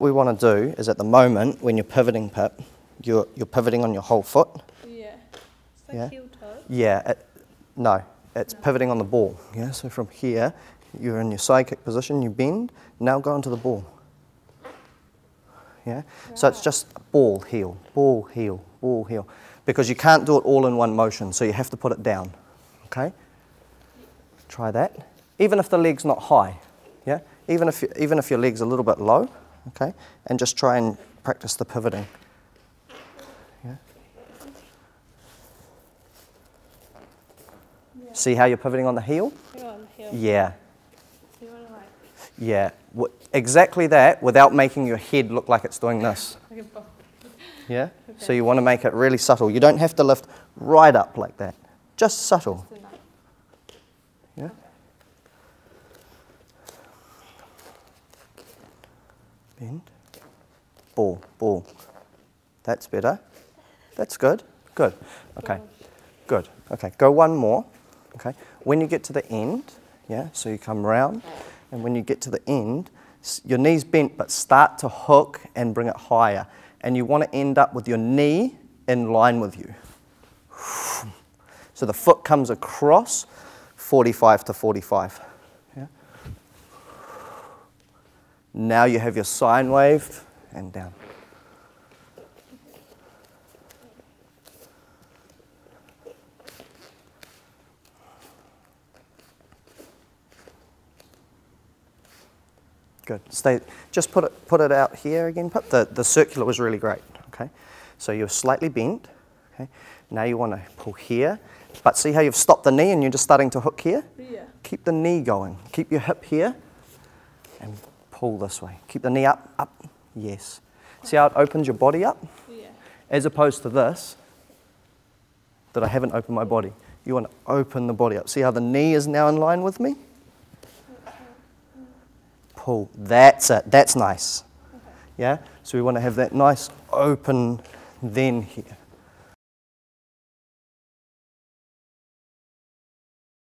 What we want to do is at the moment, when you're pivoting, Pip, you're pivoting on your whole foot. Yeah. It's like heel toe. Yeah. No, it's pivoting on the ball. Yeah. So from here, you're in your side kick position, you bend, now go into the ball. Yeah. Right. So it's just ball, heel, ball, heel, ball, heel. Because you can't do it all in one motion, so you have to put it down. Okay? Try that. Even if the leg's not high. Yeah? Even if your leg's a little bit low. Okay, and just try and practice the pivoting. Yeah. Yeah. See how you're pivoting on the heel? On the heel. Yeah. So you want to like... Yeah, exactly that without making your head look like it's doing this. Yeah, okay. So you want to make it really subtle. You don't have to lift right up like that, just subtle. Just enough. Yeah. Bend. Ball, ball. That's better. That's good. Good. Okay. Good. Okay. Go one more. Okay. When you get to the end, yeah, so you come round, and when you get to the end, your knee's bent, but start to hook and bring it higher. And you want to end up with your knee in line with you. So the foot comes across 45 to 45. Now you have your sine wave and down. Good. Stay. Just put it out here again. Put the circular was really great. Okay. So you're slightly bent. Okay. Now you want to pull here, but see how you've stopped the knee and you're just starting to hook here. Yeah. Keep the knee going. Keep your hip here. And pull this way. Keep the knee up, up, yes. See how it opens your body up? Yeah. As opposed to this, that I haven't opened my body. You want to open the body up. See how the knee is now in line with me? Pull, that's it, that's nice. Okay. Yeah, so we want to have that nice open then here.